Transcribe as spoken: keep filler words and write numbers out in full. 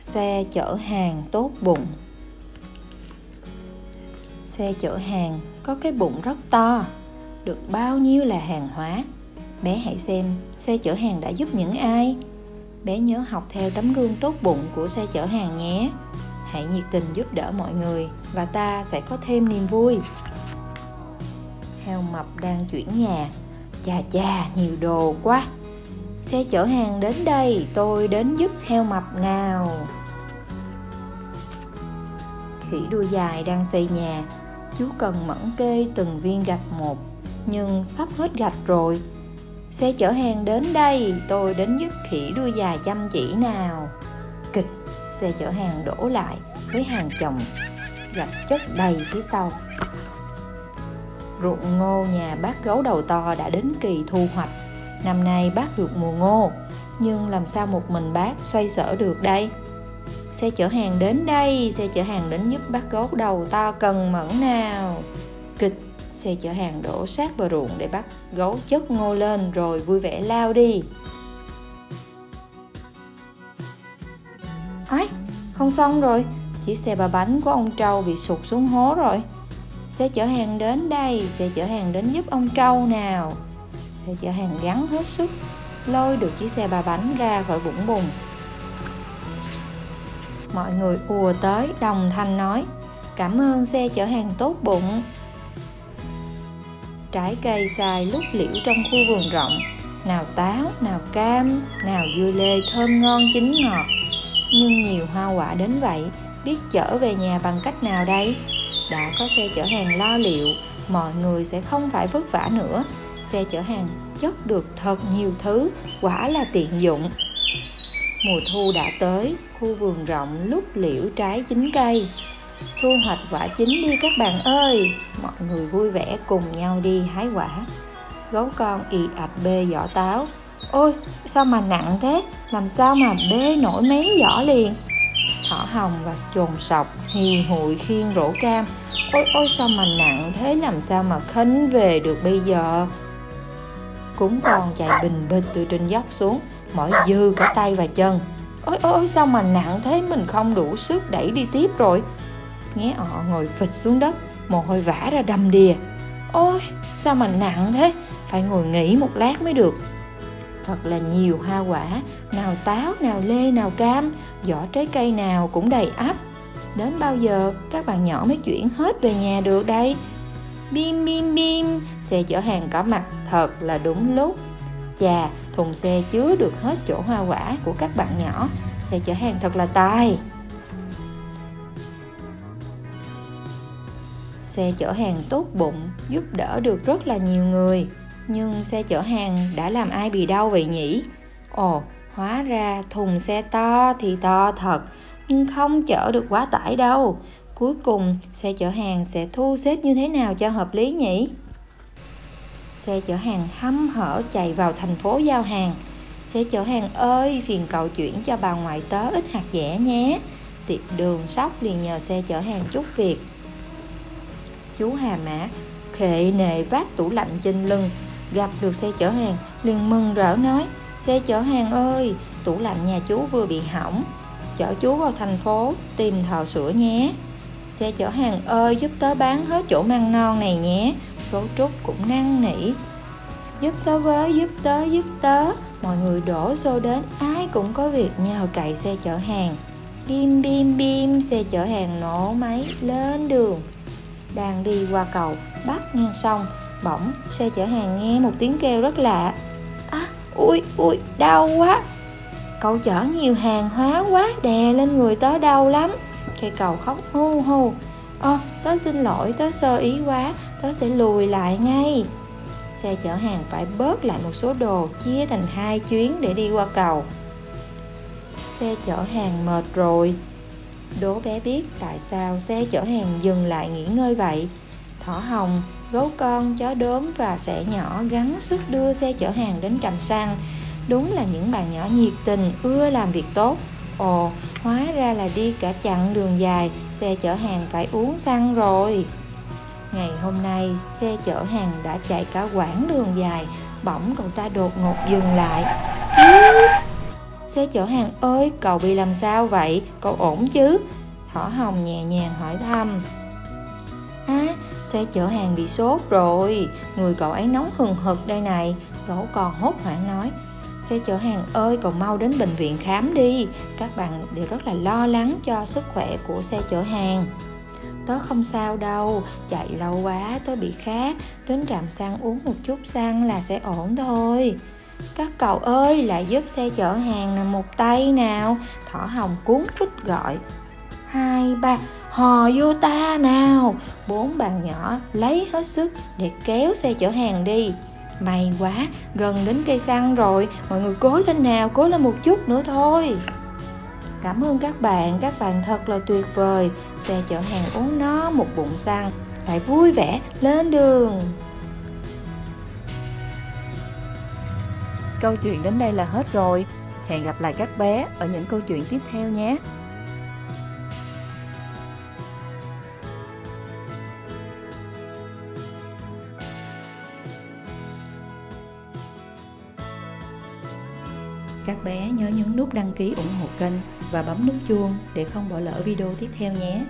Xe chở hàng tốt bụng. Xe chở hàng có cái bụng rất to, được bao nhiêu là hàng hóa. Bé hãy xem xe chở hàng đã giúp những ai. Bé nhớ học theo tấm gương tốt bụng của xe chở hàng nhé. Hãy nhiệt tình giúp đỡ mọi người và ta sẽ có thêm niềm vui. Heo mập đang chuyển nhà. Chà chà, nhiều đồ quá. Xe chở hàng đến đây, tôi đến giúp heo mập nào. Khỉ đuôi dài đang xây nhà. Chú cần mẫn kê từng viên gạch một, nhưng sắp hết gạch rồi. Xe chở hàng đến đây, tôi đến giúp khỉ đuôi dài chăm chỉ nào. Kịch, xe chở hàng đổ lại với hàng chồng gạch chất đầy phía sau. Ruộng ngô nhà bác gấu đầu to đã đến kỳ thu hoạch. Năm nay bác được mùa ngô, nhưng làm sao một mình bác xoay sở được đây? Xe chở hàng đến đây, xe chở hàng đến giúp bác gấu đầu to cần mẫn nào. Kịch, xe chở hàng đổ sát vào ruộng để bác gấu chất ngô lên rồi vui vẻ lao đi. Ấy, không xong rồi, chiếc xe ba bánh của ông trâu bị sụt xuống hố rồi. Xe chở hàng đến đây, xe chở hàng đến giúp ông trâu nào. Xe chở hàng gắng hết sức lôi được chiếc xe ba bánh ra khỏi vũng bùn. Mọi người ùa tới đồng thanh nói: cảm ơn xe chở hàng tốt bụng. Trái cây xài lúc liễu trong khu vườn rộng. Nào táo, nào cam, nào dưa lê thơm ngon chín ngọt. Nhưng nhiều hoa quả đến vậy, biết chở về nhà bằng cách nào đây? Đã có xe chở hàng lo liệu, mọi người sẽ không phải vất vả nữa. Xe chở hàng chất được thật nhiều thứ, quả là tiện dụng. Mùa thu đã tới, khu vườn rộng lúc liễu trái chín cây. Thu hoạch quả chín đi các bạn ơi. Mọi người vui vẻ cùng nhau đi hái quả. Gấu con ì ạch bê giỏ táo. Ôi, sao mà nặng thế? Làm sao mà bê nổi mấy giỏ liền? Thỏ hồng và chồn sọc hì hụi khiêng rổ cam. Ôi ôi sao mà nặng thế, làm sao mà khênh về được bây giờ? Cún con chạy bình bịch từ trên dốc xuống, mỏi dư cả tay và chân. Ôi ôi ôi sao mà nặng thế, mình không đủ sức đẩy đi tiếp rồi. Nghé ọ ngồi phịch xuống đất, mồ hôi vã ra đầm đìa. Ôi sao mà nặng thế, phải ngồi nghỉ một lát mới được. Thật là nhiều hoa quả, nào táo, nào lê, nào cam, giỏ trái cây nào cũng đầy ắp. Đến bao giờ các bạn nhỏ mới chuyển hết về nhà được đây? Bim bim bim, xe chở hàng có mặt thật là đúng lúc. Chà, thùng xe chứa được hết chỗ hoa quả của các bạn nhỏ. Xe chở hàng thật là tài. Xe chở hàng tốt bụng giúp đỡ được rất là nhiều người. Nhưng xe chở hàng đã làm ai bị đau vậy nhỉ? Ồ, hóa ra thùng xe to thì to thật, nhưng không chở được quá tải đâu. Cuối cùng xe chở hàng sẽ thu xếp như thế nào cho hợp lý nhỉ? Xe chở hàng hăm hở chạy vào thành phố giao hàng. Xe chở hàng ơi, phiền cậu chuyển cho bà ngoại tớ ít hạt dẻ nhé. Tiệc đường sóc liền nhờ xe chở hàng chút việc. Chú Hà Mã khệ nệ vác tủ lạnh trên lưng, gặp được xe chở hàng liền mừng rỡ nói: xe chở hàng ơi, tủ lạnh nhà chú vừa bị hỏng, chở chú vào thành phố tìm thợ sửa nhé. Xe chở hàng ơi, giúp tớ bán hết chỗ măng non này nhé. Gấu trúc cũng năn nỉ: giúp tớ với, giúp tớ, giúp tớ. Mọi người đổ xô đến, ai cũng có việc nhờ cậy xe chở hàng. Bim bim bim, xe chở hàng nổ máy lên đường. Đang đi qua cầu bắc ngang sông, bỗng xe chở hàng nghe một tiếng kêu rất lạ. À, ui ui, đau quá. Cậu chở nhiều hàng hóa quá, đè lên người tớ đau lắm. Cây cầu khóc hu hu. Ơ, tớ xin lỗi, tớ sơ ý quá, tớ sẽ lùi lại ngay. Xe chở hàng phải bớt lại một số đồ, chia thành hai chuyến để đi qua cầu. Xe chở hàng mệt rồi. Đố bé biết tại sao xe chở hàng dừng lại nghỉ ngơi vậy. Thỏ hồng, gấu con, chó đốm và sẻ nhỏ gắng sức đưa xe chở hàng đến trạm xăng. Đúng là những bạn nhỏ nhiệt tình, ưa làm việc tốt. Ồ, hóa ra là đi cả chặng đường dài, xe chở hàng phải uống xăng rồi. Ngày hôm nay, xe chở hàng đã chạy cả quãng đường dài Bỗng cậu ta đột ngột dừng lại. Xe chở hàng ơi, cậu bị làm sao vậy? Cậu ổn chứ? Thỏ Hồng nhẹ nhàng hỏi thăm. Á, à, xe chở hàng bị sốt rồi. Người cậu ấy nóng hừng hực đây này. Gấu còn hốt hoảng nói. Xe chở hàng ơi, cậu mau đến bệnh viện khám đi. Các bạn đều rất là lo lắng cho sức khỏe của xe chở hàng. Tớ không sao đâu, chạy lâu quá tớ bị khát. Đến trạm xăng uống một chút xăng là sẽ ổn thôi. Các cậu ơi, lại giúp xe chở hàng một tay nào. Thỏ Hồng cuốn quýt gọi. Hai, ba, hò vô ta nào. Bốn bạn nhỏ lấy hết sức để kéo xe chở hàng đi. May quá, gần đến cây xăng rồi. Mọi người cố lên nào, cố lên một chút nữa thôi. Cảm ơn các bạn, các bạn thật là tuyệt vời. Xe chở hàng uống nó một bụng xăng, lại vui vẻ lên đường. Câu chuyện đến đây là hết rồi. Hẹn gặp lại các bé ở những câu chuyện tiếp theo nhé. Các bé nhớ nhấn nút đăng ký ủng hộ kênh và bấm nút chuông để không bỏ lỡ video tiếp theo nhé.